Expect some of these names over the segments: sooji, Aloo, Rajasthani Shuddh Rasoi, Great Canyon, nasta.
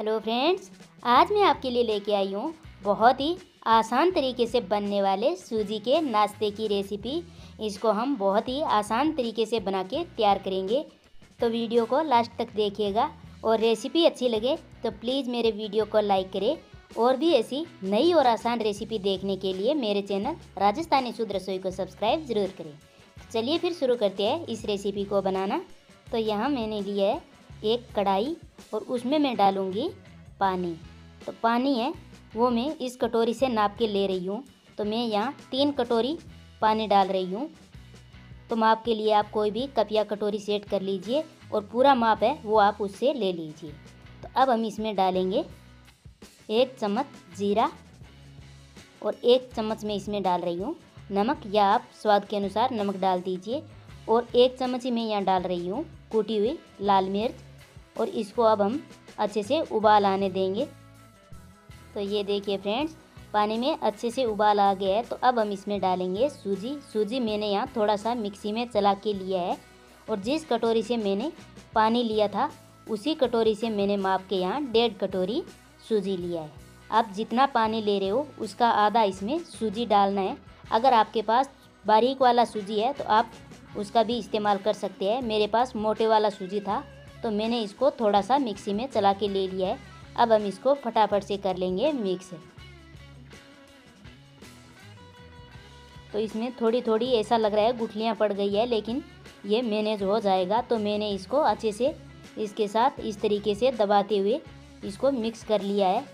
Hello friends, आज मैं आपके लिए लेके आई हूँ बहुत ही आसान तरीके से बनने वाले सूजी के नाश्ते की रेसिपी। इसको हम बहुत ही आसान तरीके से बना के तैयार करेंगे, तो वीडियो को लास्ट तक देखिएगा। और रेसिपी अच्छी लगे तो प्लीज़ मेरे वीडियो को लाइक करें। और भी ऐसी नई और आसान रेसिपी देखने के लिए मेरे चैनल राजस्थानी शुद्ध रसोई को सब्सक्राइब ज़रूर करें। चलिए फिर शुरू करते हैं इस रेसिपी को बनाना। तो यहाँ मैंने लिया है एक कढ़ाई और उसमें मैं डालूँगी पानी। तो पानी है वो मैं इस कटोरी से नाप के ले रही हूँ। तो मैं यहाँ 3 कटोरी पानी डाल रही हूँ। तो माप के लिए आप कोई भी कप या कटोरी सेट कर लीजिए और पूरा माप है वो आप उससे ले लीजिए। तो अब हम इसमें डालेंगे 1 चम्मच जीरा और 1 चम्मच मैं इसमें डाल रही हूँ नमक, या आप स्वाद के अनुसार नमक डाल दीजिए। और 1 चम्मच ही मैं यहाँ डाल रही हूँ कूटी हुई लाल मिर्च। और इसको अब हम अच्छे से उबाल आने देंगे। तो ये देखिए फ्रेंड्स, पानी में अच्छे से उबाल आ गया है। तो अब हम इसमें डालेंगे सूजी। सूजी मैंने यहाँ थोड़ा सा मिक्सी में चला के लिया है। और जिस कटोरी से मैंने पानी लिया था उसी कटोरी से मैंने माप के यहाँ 1.5 कटोरी सूजी लिया है। आप जितना पानी ले रहे हो उसका आधा इसमें सूजी डालना है। अगर आपके पास बारीक वाला सूजी है तो आप उसका भी इस्तेमाल कर सकते हैं। मेरे पास मोटे वाला सूजी था तो मैंने इसको थोड़ा सा मिक्सी में चला के ले लिया है। अब हम इसको फटाफट से कर लेंगे मिक्स। तो इसमें थोड़ी थोड़ी ऐसा लग रहा है गुठलियाँ पड़ गई है, लेकिन ये मैनेज हो जाएगा। तो मैंने इसको अच्छे से इसके साथ इस तरीके से दबाते हुए इसको मिक्स कर लिया है।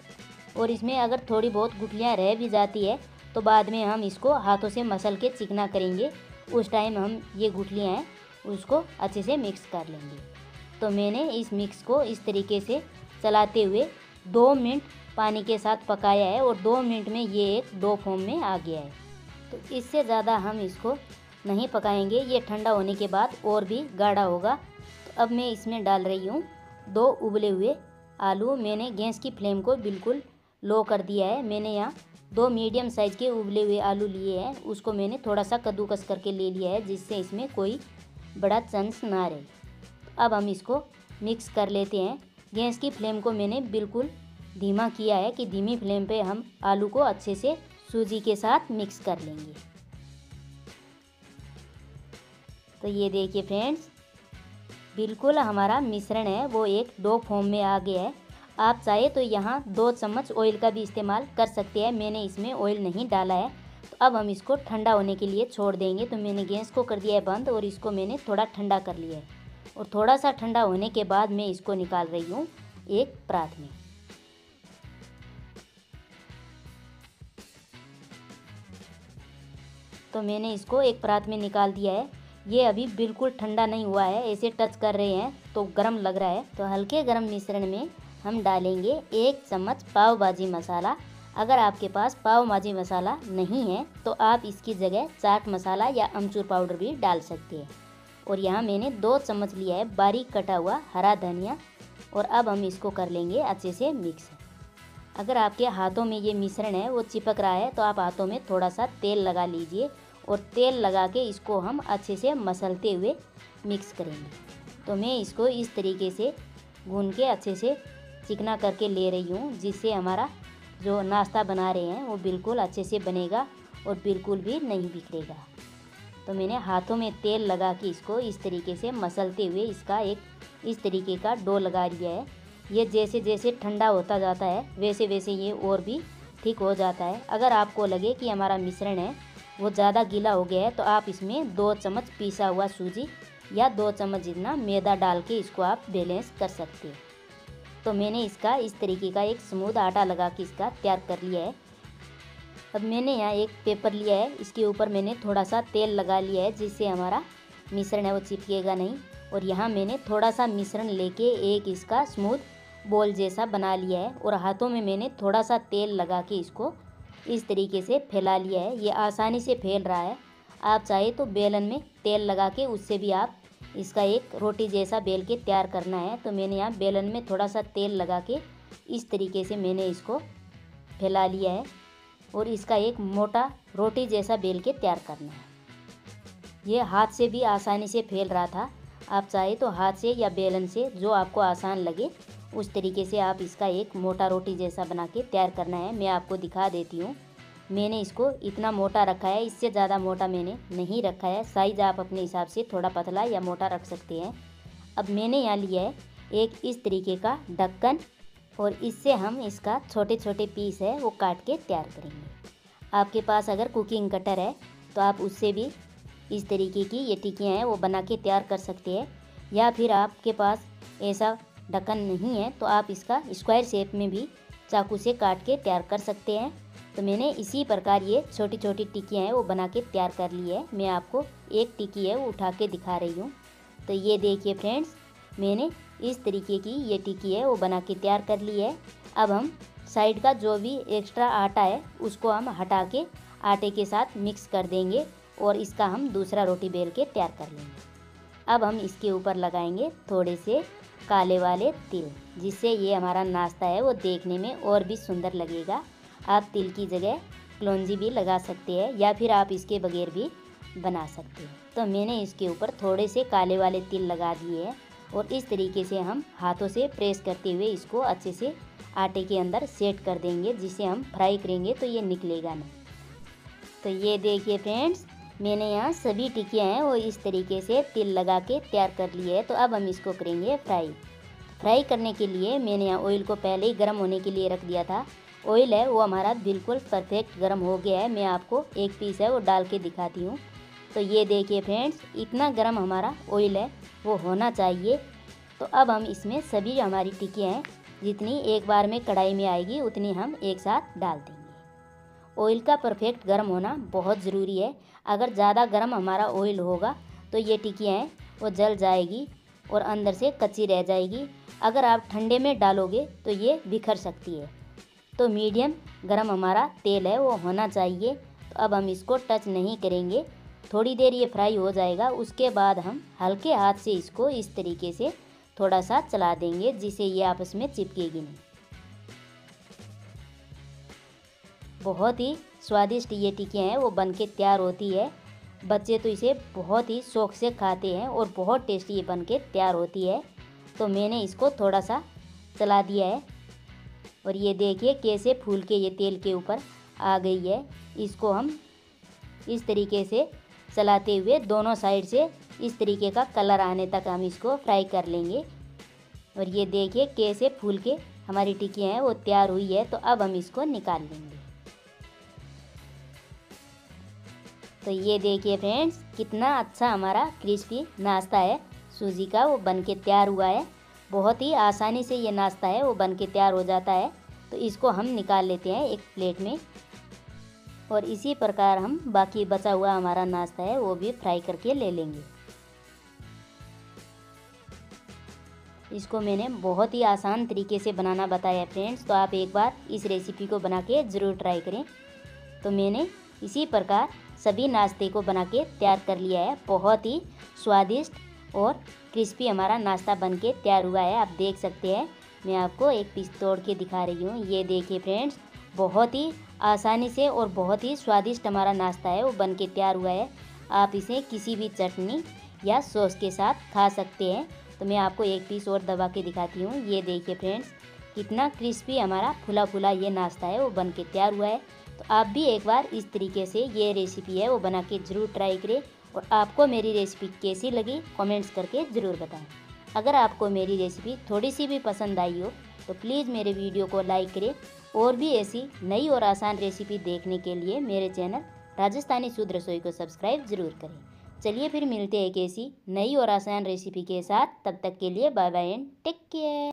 और इसमें अगर थोड़ी बहुत गुठलियाँ रह भी जाती है तो बाद में हम इसको हाथों से मसल के चिकना करेंगे। उस टाइम हम ये गुठलियाँ हैं उसको अच्छे से मिक्स कर लेंगे। तो मैंने इस मिक्स को इस तरीके से चलाते हुए 2 मिनट पानी के साथ पकाया है। और 2 मिनट में ये एक डो फॉर्म में आ गया है। तो इससे ज़्यादा हम इसको नहीं पकाएंगे, ये ठंडा होने के बाद और भी गाढ़ा होगा। तो अब मैं इसमें डाल रही हूँ 2 उबले हुए आलू। मैंने गैस की फ्लेम को बिल्कुल लो कर दिया है। मैंने यहाँ 2 मीडियम साइज़ के उबले हुए आलू लिए हैं। उसको मैंने थोड़ा सा कद्दूकस करके ले लिया है जिससे इसमें कोई बड़ा चंस ना रहे। तो अब हम इसको मिक्स कर लेते हैं। गैस की फ्लेम को मैंने बिल्कुल धीमा किया है कि धीमी फ्लेम पे हम आलू को अच्छे से सूजी के साथ मिक्स कर लेंगे। तो ये देखिए फ्रेंड्स, बिल्कुल हमारा मिश्रण है वो एक डो फॉर्म में आ गया है। आप चाहे तो यहाँ 2 चम्मच ऑयल का भी इस्तेमाल कर सकते हैं। मैंने इसमें ऑयल नहीं डाला है। तो अब हम इसको ठंडा होने के लिए छोड़ देंगे। तो मैंने गैस को कर दिया है बंद और इसको मैंने थोड़ा ठंडा कर लिया है। और थोड़ा सा ठंडा होने के बाद मैं इसको निकाल रही हूँ एक परात में। तो मैंने इसको एक परात में निकाल दिया है। ये अभी बिल्कुल ठंडा नहीं हुआ है, ऐसे टच कर रहे हैं तो गर्म लग रहा है। तो हल्के गर्म मिश्रण में हम डालेंगे 1 चम्मच पाव भाजी मसाला। अगर आपके पास पाव भाजी मसाला नहीं है तो आप इसकी जगह चाट मसाला या अमचूर पाउडर भी डाल सकते हैं। और यहाँ मैंने 2 चम्मच लिया है बारीक कटा हुआ हरा धनिया। और अब हम इसको कर लेंगे अच्छे से मिक्स। अगर आपके हाथों में ये मिश्रण है वो चिपक रहा है तो आप हाथों में थोड़ा सा तेल लगा लीजिए। और तेल लगा के इसको हम अच्छे से मसलते हुए मिक्स करेंगे। तो मैं इसको इस तरीके से भून के अच्छे से चिकना करके ले रही हूँ, जिससे हमारा जो नाश्ता बना रहे हैं वो बिल्कुल अच्छे से बनेगा और बिल्कुल भी नहीं बिखरेगा। तो मैंने हाथों में तेल लगा के इसको इस तरीके से मसलते हुए इसका एक इस तरीके का डो लगा दिया है। ये जैसे जैसे ठंडा होता जाता है वैसे वैसे ये और भी ठीक हो जाता है। अगर आपको लगे कि हमारा मिश्रण है वो ज़्यादा गीला हो गया है तो आप इसमें 2 चम्मच पीसा हुआ सूजी या 2 चम्मच जितना मैदा डाल के इसको आप बैलेंस कर सकते हैं। तो मैंने इसका इस तरीके का एक स्मूथ आटा लगा के इसका तैयार कर लिया है। अब मैंने यहाँ एक पेपर लिया है, इसके ऊपर मैंने थोड़ा सा तेल लगा लिया है जिससे हमारा मिश्रण है वो चिपकेगा नहीं। और यहाँ मैंने थोड़ा सा मिश्रण लेके एक इसका स्मूथ बॉल जैसा बना लिया है। और हाथों में मैंने थोड़ा सा तेल लगा के इसको इस तरीके से फैला लिया है। ये आसानी से फैल रहा है। आप चाहे तो बेलन में तेल लगा के उससे भी आप इसका एक रोटी जैसा बेल के तैयार करना है। तो मैंने यहाँ बेलन में थोड़ा सा तेल लगा के इस तरीके से मैंने इसको फैला लिया है। और इसका एक मोटा रोटी जैसा बेल के तैयार करना है। ये हाथ से भी आसानी से फैल रहा था। आप चाहे तो हाथ से या बेलन से, जो आपको आसान लगे उस तरीके से आप इसका एक मोटा रोटी जैसा बना के तैयार करना है। मैं आपको दिखा देती हूँ। मैंने इसको इतना मोटा रखा है, इससे ज़्यादा मोटा मैंने नहीं रखा है। साइज़ आप अपने हिसाब से थोड़ा पतला या मोटा रख सकते हैं। अब मैंने यहाँ लिया है एक इस तरीके का ढक्कन और इससे हम इसका छोटे छोटे पीस है वो काट के तैयार करेंगे। आपके पास अगर कुकिंग कटर है तो आप उससे भी इस तरीके की ये टिक्कियाँ हैं वो बना के तैयार कर सकते हैं, या फिर आपके पास ऐसा ढक्कन नहीं है तो आप इसका स्क्वायर शेप में भी चाकू से काट के तैयार कर सकते हैं। तो मैंने इसी प्रकार ये छोटी छोटी टिक्कियाँ हैं वो बना के तैयार कर ली है। मैं आपको एक टिक्की है वो उठा के दिखा रही हूँ। तो ये देखिए फ्रेंड्स, मैंने इस तरीके की ये टिक्की है वो बना के तैयार कर ली है। अब हम साइड का जो भी एक्स्ट्रा आटा है उसको हम हटा के आटे के साथ मिक्स कर देंगे और इसका हम दूसरा रोटी बेल के तैयार कर लेंगे। अब हम इसके ऊपर लगाएंगे थोड़े से काले वाले तिल, जिससे ये हमारा नाश्ता है वो देखने में और भी सुंदर लगेगा। आप तिल की जगह कलौंजी भी लगा सकते हैं या फिर आप इसके बगैर भी बना सकते हैं। तो मैंने इसके ऊपर थोड़े से काले वाले तिल लगा दिए हैं और इस तरीके से हम हाथों से प्रेस करते हुए इसको अच्छे से आटे के अंदर सेट कर देंगे, जिसे हम फ्राई करेंगे तो ये निकलेगा ना। तो ये देखिए फ्रेंड्स, मैंने यहाँ सभी टिक्कियाँ हैं वो इस तरीके से तिल लगा के तैयार कर लिए है। तो अब हम इसको करेंगे फ्राई। फ्राई करने के लिए मैंने यहाँ ऑयल को पहले ही गर्म होने के लिए रख दिया था। ऑयल है वो हमारा बिल्कुल परफेक्ट गर्म हो गया है। मैं आपको एक पीस है वो डाल के दिखाती हूँ। तो ये देखिए फ्रेंड्स, इतना गर्म हमारा ऑयल है वो होना चाहिए। तो अब हम इसमें सभी हमारी टिक्कियाँ हैं जितनी एक बार में कढ़ाई में आएगी उतनी हम एक साथ डाल देंगे। ऑयल का परफेक्ट गर्म होना बहुत ज़रूरी है। अगर ज़्यादा गर्म हमारा ऑयल होगा तो ये टिक्कियाँ हैं वो जल जाएगी और अंदर से कच्ची रह जाएगी। अगर आप ठंडे में डालोगे तो ये बिखर सकती है। तो मीडियम गर्म हमारा तेल है वो होना चाहिए। तो अब हम इसको टच नहीं करेंगे, थोड़ी देर ये फ्राई हो जाएगा। उसके बाद हम हल्के हाथ से इसको इस तरीके से थोड़ा सा चला देंगे, जिससे ये आपस में चिपकेगी नहीं। बहुत ही स्वादिष्ट ये टिक्कियाँ हैं वो बन के तैयार होती है। बच्चे तो इसे बहुत ही शौक़ से खाते हैं और बहुत टेस्टी ये बन के तैयार होती है। तो मैंने इसको थोड़ा सा चला दिया है और ये देखिए कैसे फूल के ये तेल के ऊपर आ गई है। इसको हम इस तरीके से चलाते हुए दोनों साइड से इस तरीके का कलर आने तक हम इसको फ्राई कर लेंगे। और ये देखिए कैसे फूल के हमारी टिक्कियाँ हैं वो तैयार हुई है। तो अब हम इसको निकाल लेंगे। तो ये देखिए फ्रेंड्स, कितना अच्छा हमारा क्रिस्पी नाश्ता है सूजी का वो बन के तैयार हुआ है। बहुत ही आसानी से ये नाश्ता है वो बन के तैयार हो जाता है। तो इसको हम निकाल लेते हैं एक प्लेट में और इसी प्रकार हम बाकी बचा हुआ हमारा नाश्ता है वो भी फ्राई करके ले लेंगे। इसको मैंने बहुत ही आसान तरीके से बनाना बताया फ्रेंड्स, तो आप एक बार इस रेसिपी को बना के ज़रूर ट्राई करें। तो मैंने इसी प्रकार सभी नाश्ते को बना के तैयार कर लिया है। बहुत ही स्वादिष्ट और क्रिस्पी हमारा नाश्ता बन के तैयार हुआ है। आप देख सकते हैं, मैं आपको एक पीस तोड़ के दिखा रही हूँ। ये देखिए फ्रेंड्स, बहुत ही आसानी से और बहुत ही स्वादिष्ट हमारा नाश्ता है वो बन के तैयार हुआ है। आप इसे किसी भी चटनी या सॉस के साथ खा सकते हैं। तो मैं आपको एक पीस और दबा के दिखाती हूँ। ये देखिए फ्रेंड्स, कितना क्रिस्पी हमारा फुला फुला ये नाश्ता है वो बन के तैयार हुआ है। तो आप भी एक बार इस तरीके से ये रेसिपी है वो बना के ज़रूर ट्राई करें और आपको मेरी रेसिपी कैसी लगी कमेंट्स करके ज़रूर बताएं। अगर आपको मेरी रेसिपी थोड़ी सी भी पसंद आई हो तो प्लीज़ मेरे वीडियो को लाइक करें। और भी ऐसी नई और आसान रेसिपी देखने के लिए मेरे चैनल राजस्थानी शुद्ध रसोई को सब्सक्राइब ज़रूर करें। चलिए फिर मिलते हैं एक ऐसी नई और आसान रेसिपी के साथ। तब तक के लिए bye bye and take care.